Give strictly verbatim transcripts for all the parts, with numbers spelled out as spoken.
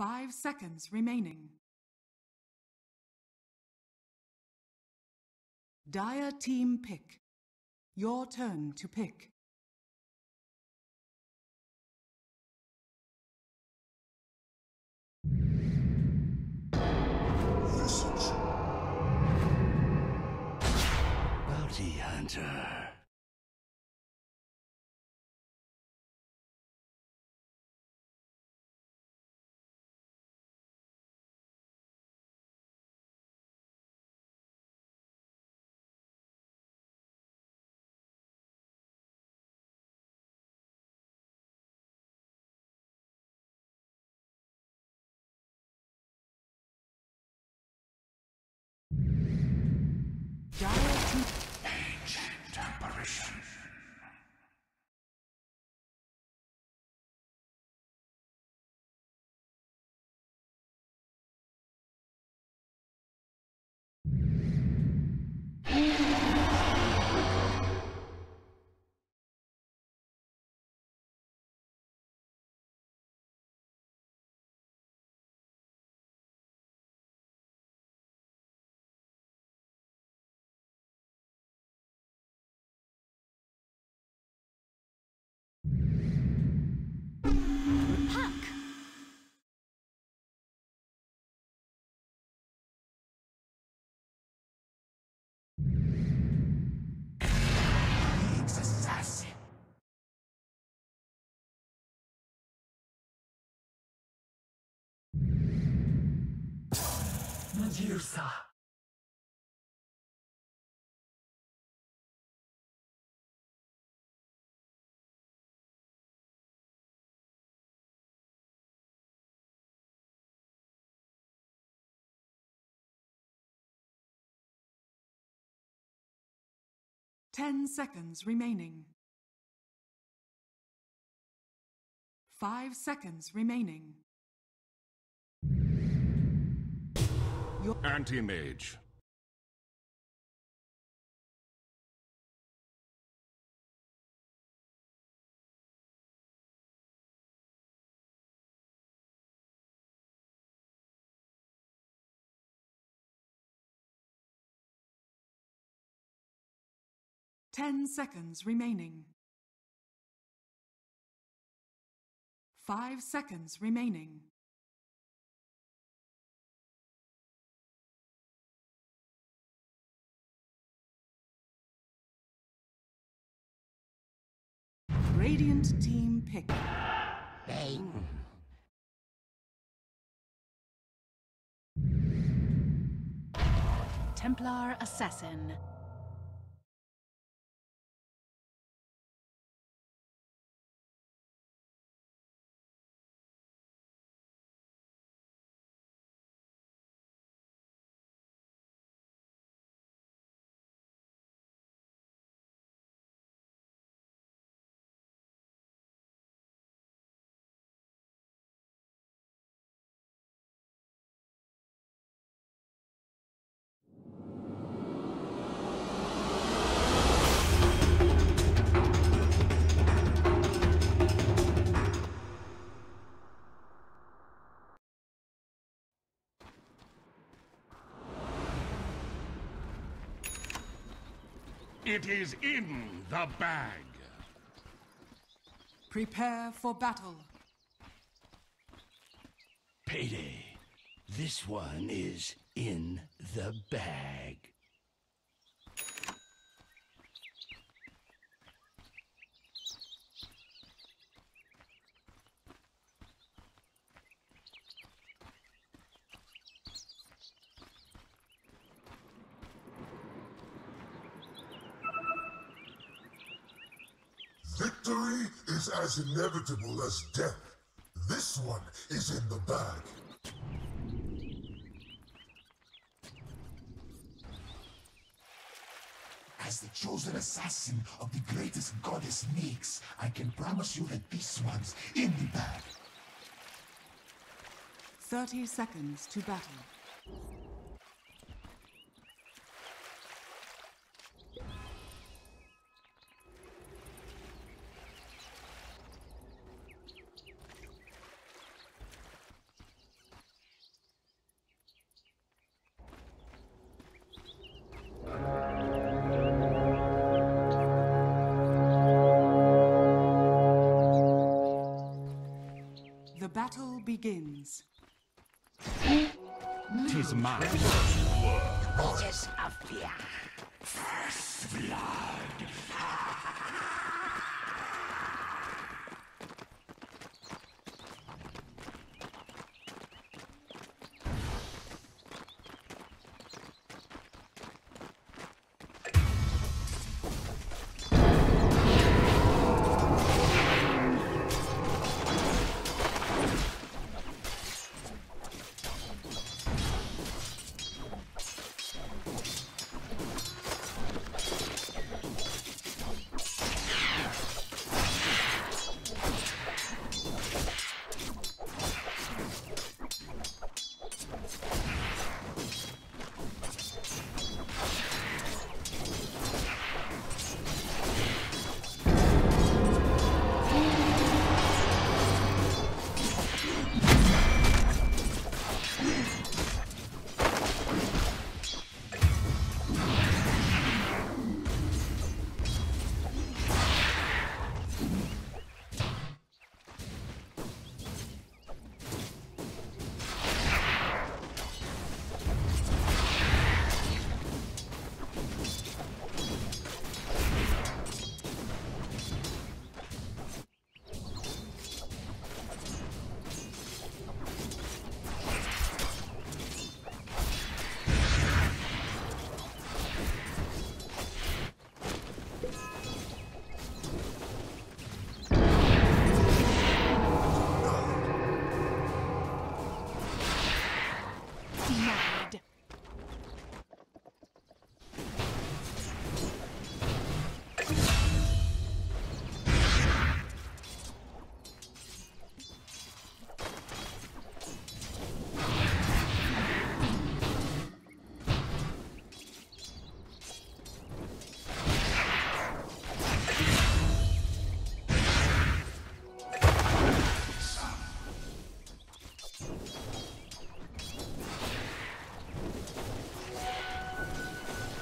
Five seconds remaining. Dire team pick. Your turn to pick. Message. Bounty Hunter. Ancient apparition. Medusa. Ten seconds remaining. Five seconds remaining. Anti-mage. Ten seconds remaining. Five seconds remaining. Radiant team pick. Bane. Templar Assassin. It is in the bag. Prepare for battle. Payday. This one is in the bag. Victory is as inevitable as death. This one is in the bag. As the chosen assassin of the greatest goddess Nyx, I can promise you that this one's in the bag. Thirty seconds to battle. battle begins. 'Tis mine. Ashes of fear. First blood.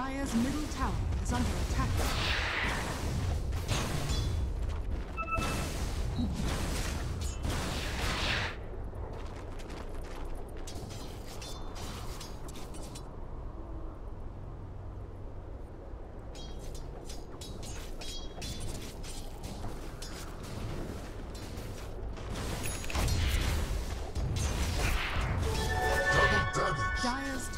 Dire's middle tower is under attack. Dire's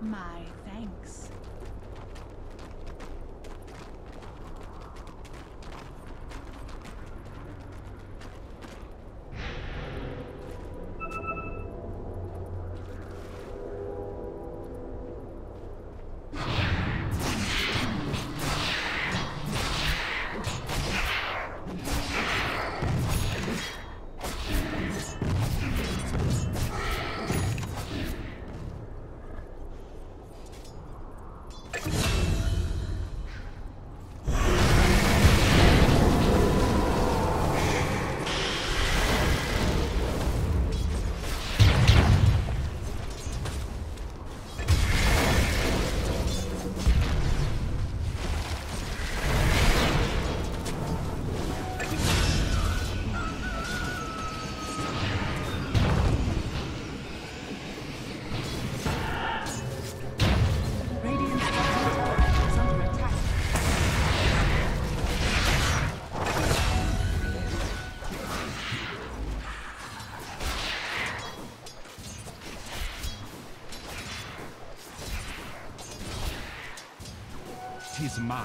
My thanks. He's mine.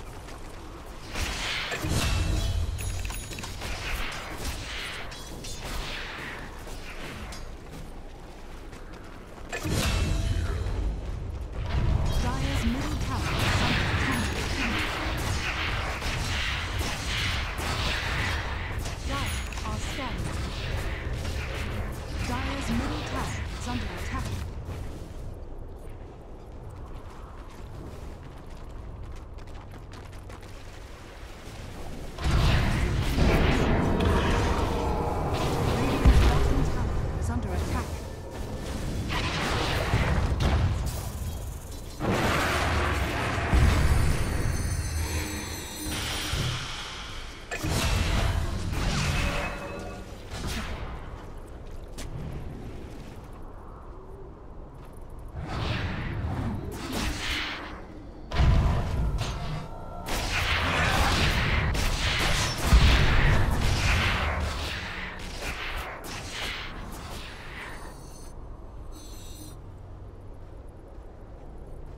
tower is under attack. Dyer's middle tower is under attack. Radiant's bottom tower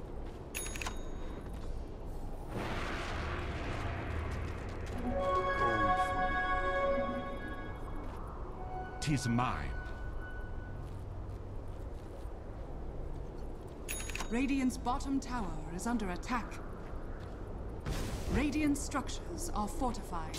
is under attack. Is mine. Radiant's bottom tower is under attack. Radiant structures are fortified.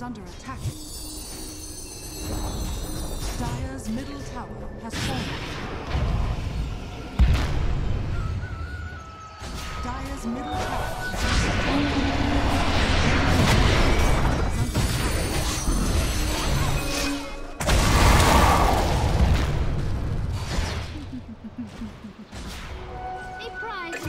Under attack. Dyer's middle tower has fallen. Dyer's middle tower is under attack. A prize.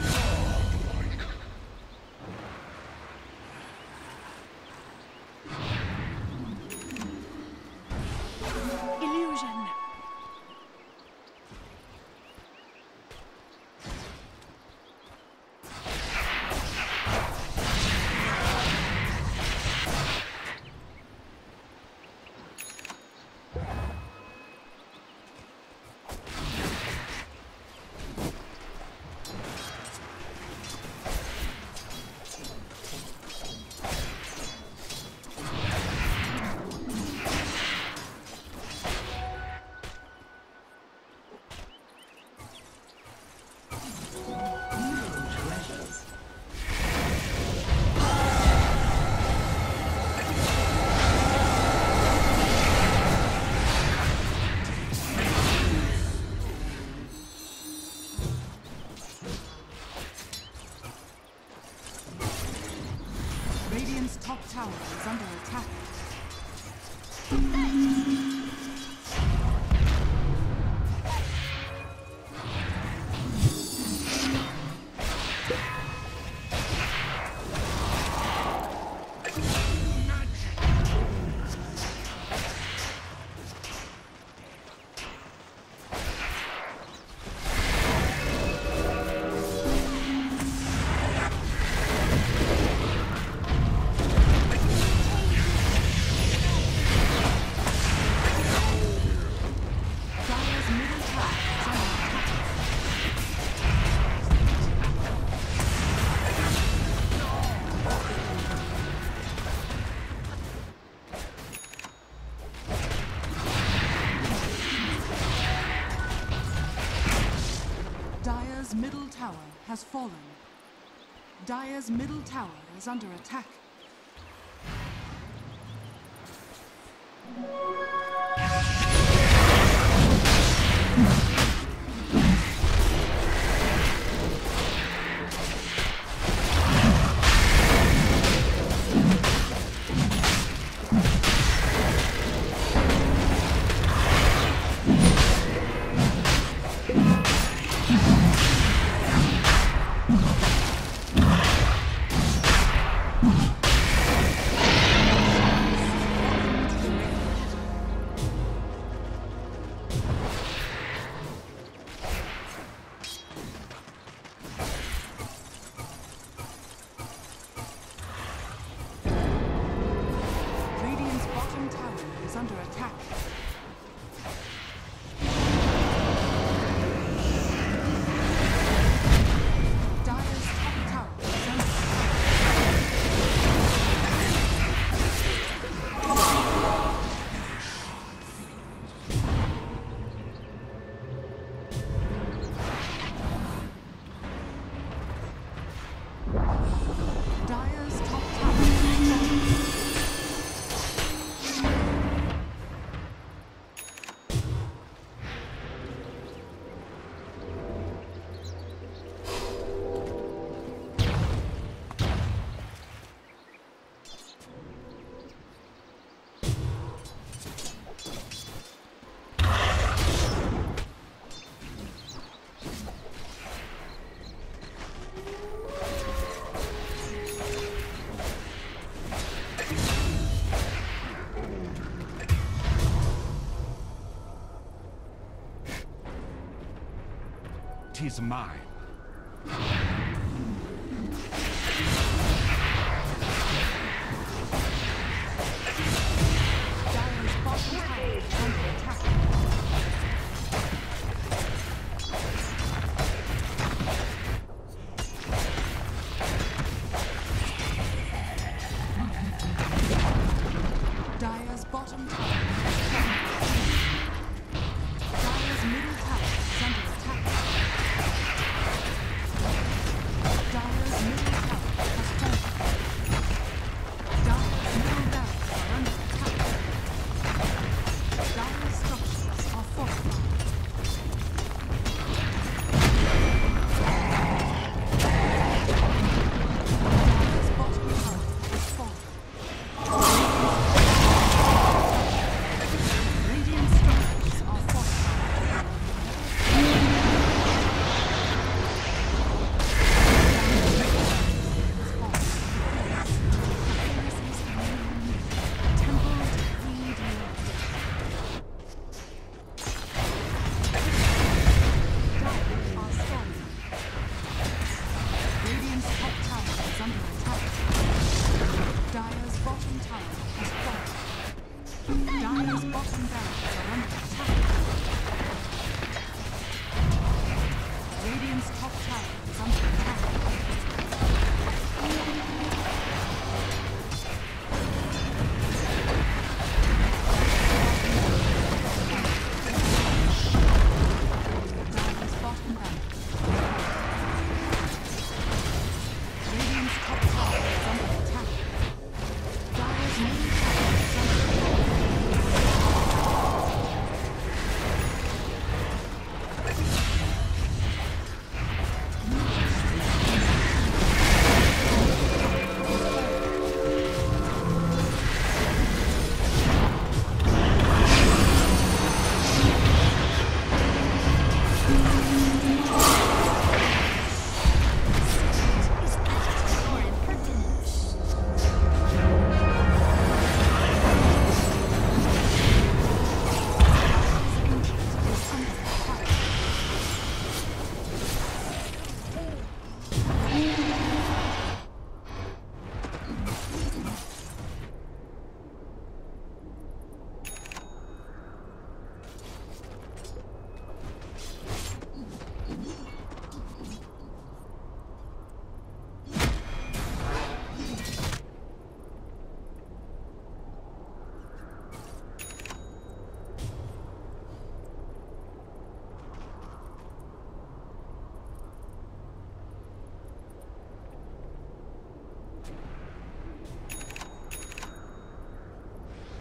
Has fallen. Dire's middle tower is under attack. He's mine. Dire's middle tower is under attack.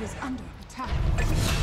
Is under attack.